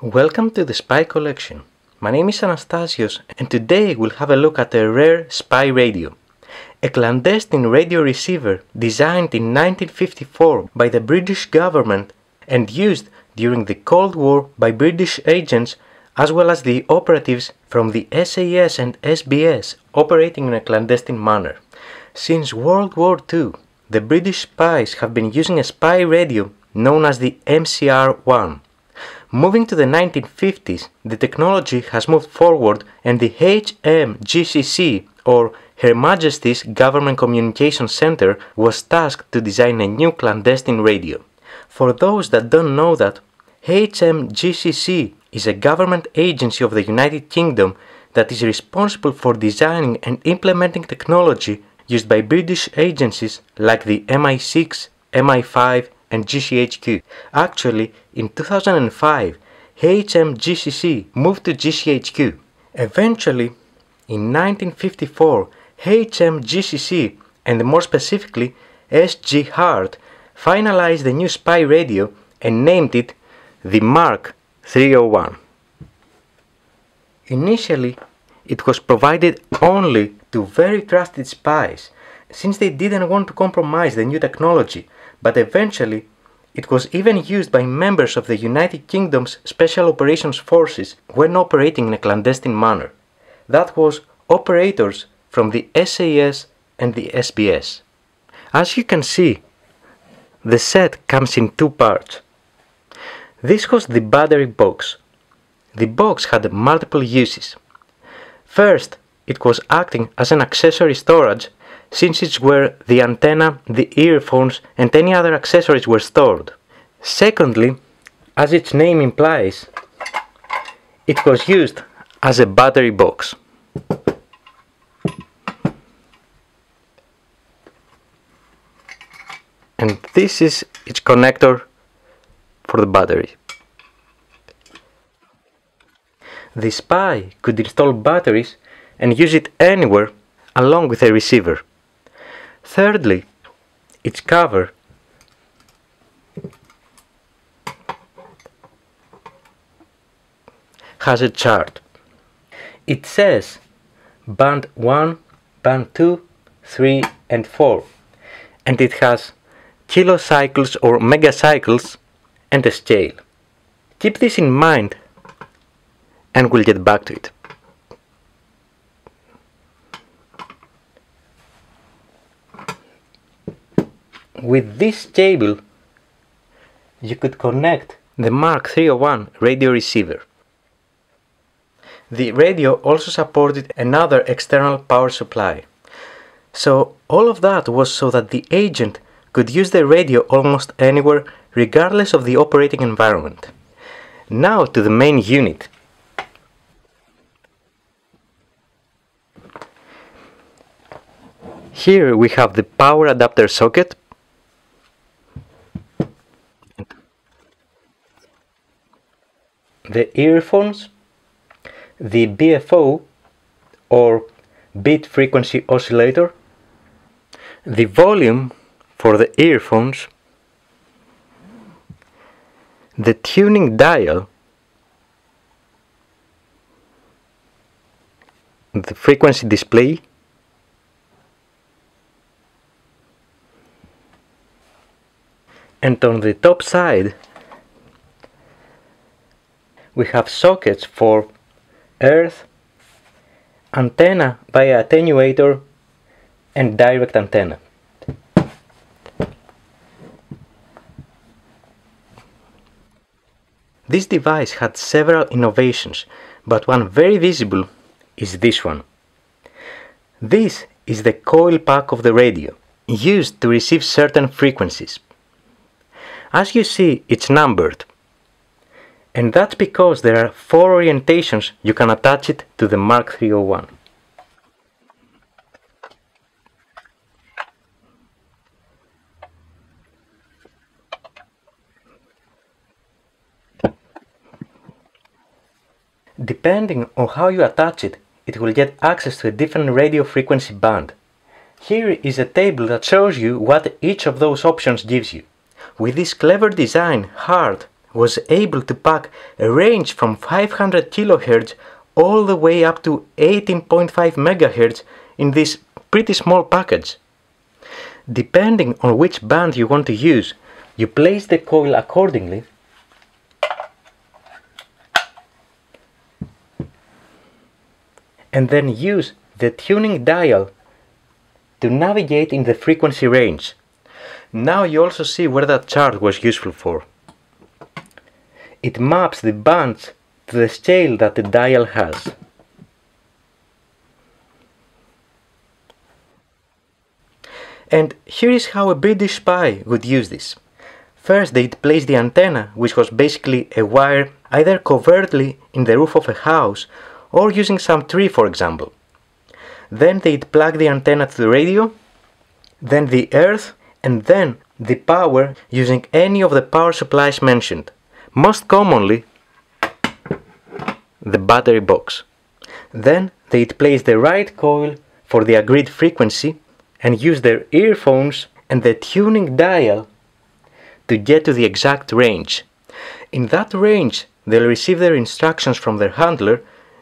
Welcome to the Spy Collection. My name is Anastasios and today we'll have a look at a rare spy radio. A clandestine radio receiver designed in 1954 by the British government and used during the Cold War by British agents as well as the operatives from the SAS and SBS operating in a clandestine manner. Since World War II, the British spies have been using a spy radio known as the MCR-1. Moving to the 1950s, the technology has moved forward and the HMGCC, or Her Majesty's Government Communications Centre, was tasked to design a new clandestine radio. For those that don't know that, HMGCC is a government agency of the United Kingdom that is responsible for designing and implementing technology used by British agencies like the MI6, MI5, and GCHQ. Actually, in 2005, HMGCC moved to GCHQ. Eventually, in 1954, HMGCC, and more specifically SG Hart, finalized the new spy radio and named it the Mark 301. Initially, it was provided only to very trusted spies, since they didn't want to compromise the new technology, but eventually it was even used by members of the United Kingdom's Special Operations Forces when operating in a clandestine manner. That was operators from the SAS and the SBS. As you can see, the set comes in two parts. This was the battery box. The box had multiple uses. First, it was acting as an accessory storage, since it's where the antenna, the earphones and any other accessories were stored. Secondly, as its name implies, it was used as a battery box. And this is its connector for the battery. The spy could install batteries and use it anywhere along with a receiver. Thirdly, its cover has a chart. It says band 1, band 2, 3 and 4, and it has kilocycles or megacycles and a scale. Keep this in mind and we'll get back to it. With this cable you could connect the Mark 301 radio receiver. The radio also supported another external power supply. So all of that was so that the agent could use the radio almost anywhere, regardless of the operating environment. Now to the main unit. Here we have the power adapter socket, the earphones, the BFO or beat frequency oscillator, the volume for the earphones, the tuning dial, the frequency display, and on the top side we have sockets for earth, antenna via attenuator and direct antenna. This device had several innovations, but one very visible is this one. This is the coil pack of the radio, used to receive certain frequencies. As you see, it's numbered. And that's because there are four orientations you can attach it to the Mark 301. Depending on how you attach it, it will get access to a different radio frequency band. Here is a table that shows you what each of those options gives you. With this clever design, Hart was able to pack a range from 500 kHz all the way up to 18.5 MHz in this pretty small package. Depending on which band you want to use, you place the coil accordingly and then use the tuning dial to navigate in the frequency range. Now you also see where that chart was useful for. It maps the bands to the scale that the dial has. And here is how a British spy would use this. First they'd place the antenna, which was basically a wire, either covertly in the roof of a house or using some tree, for example. Then they'd plug the antenna to the radio, then the earth, and then the power using any of the power supplies mentioned. Most commonly, the battery box. Then they'd place the right coil for the agreed frequency and use their earphones and the tuning dial to get to the exact range. In that range, they'll receive their instructions from their handler,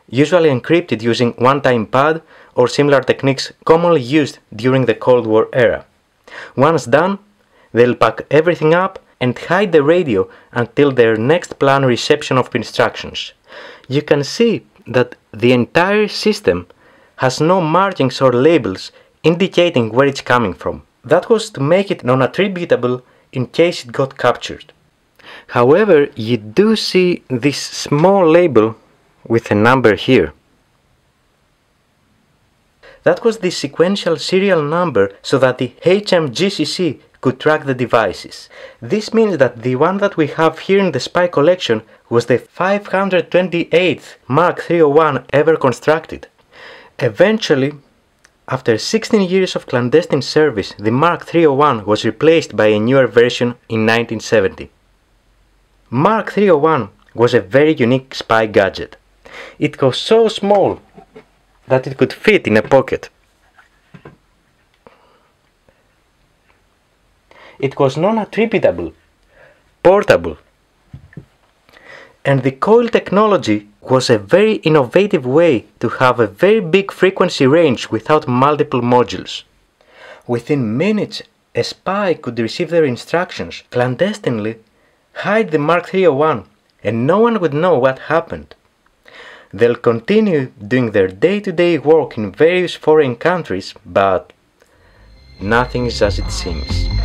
usually encrypted using one-time pad or similar techniques commonly used during the Cold War era. Once done, they'll pack everything up and hide the radio until their next plan reception of instructions. You can see that the entire system has no markings or labels indicating where it's coming from. That was to make it non-attributable in case it got captured. However, you do see this small label with a number here. That was the sequential serial number so that the HMGCC could track the devices. This means that the one that we have here in the Spy Collection was the 528th Mark 301 ever constructed. Eventually, after 16 years of clandestine service, the Mark 301 was replaced by a newer version in 1970. Mark 301 was a very unique spy gadget. It was so small that it could fit in a pocket. It was non-attributable, portable, and the coil technology was a very innovative way to have a very big frequency range without multiple modules. Within minutes, a spy could receive their instructions clandestinely, hide the Mark 301, and no one would know what happened. They'll continue doing their day-to-day work in various foreign countries, but nothing is as it seems.